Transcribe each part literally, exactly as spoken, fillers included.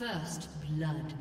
First blood.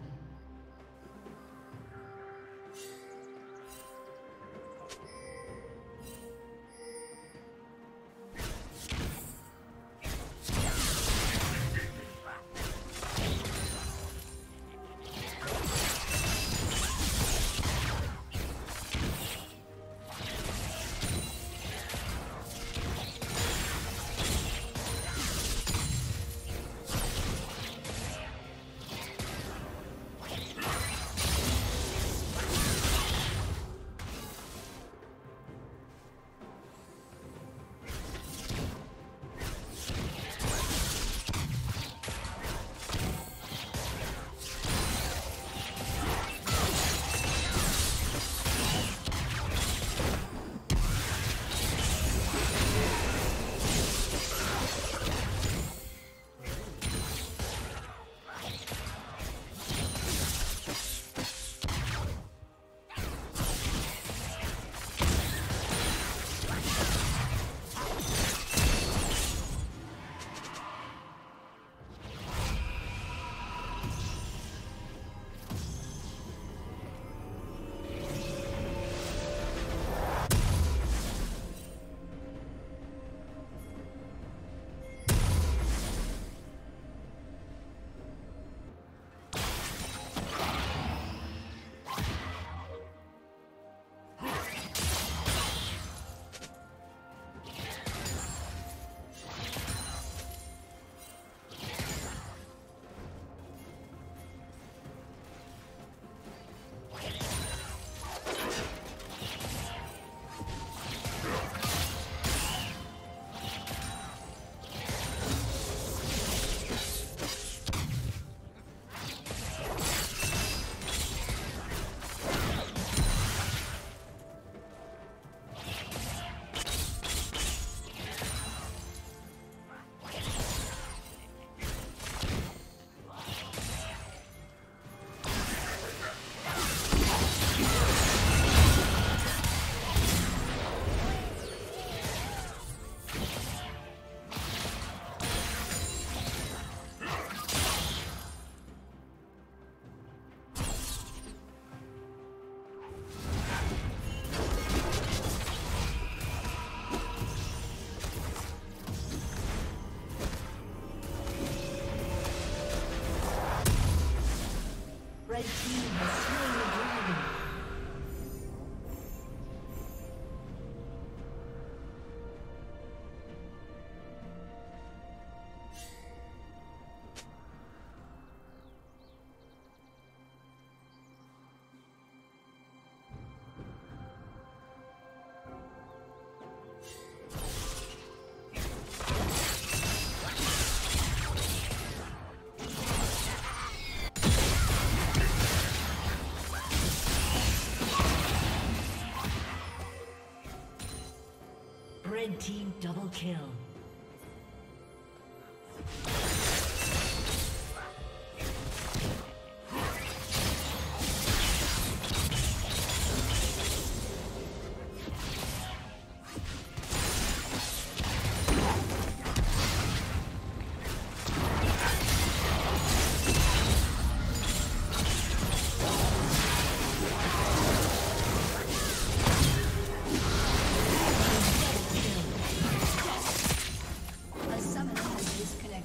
Red team double kill.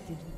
Thank you.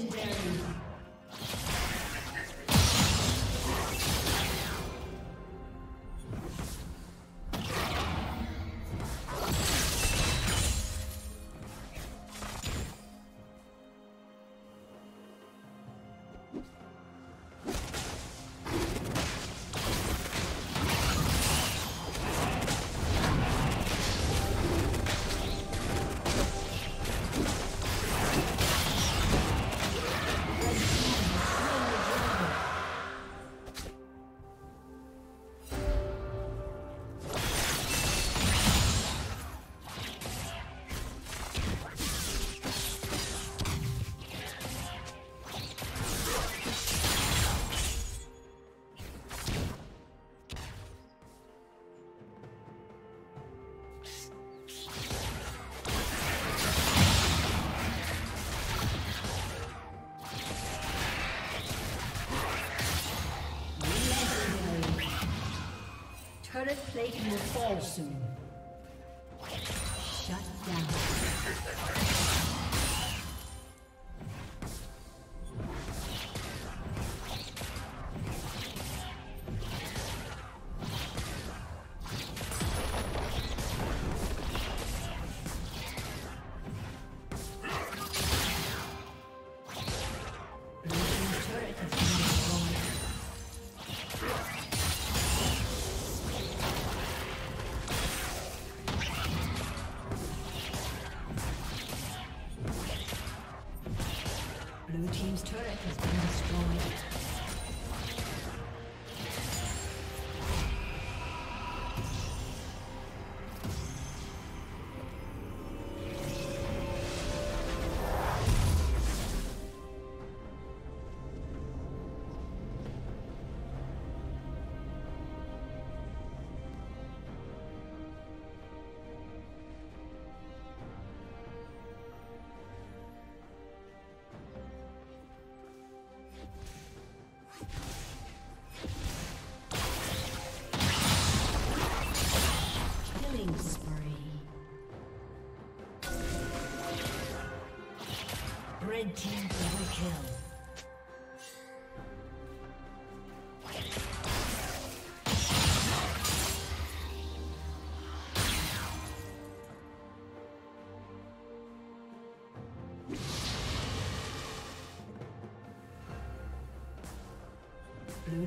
Legendary. Turret plate will fall soon. Shut down. Red team double kill. Blue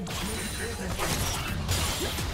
Red team triple kill.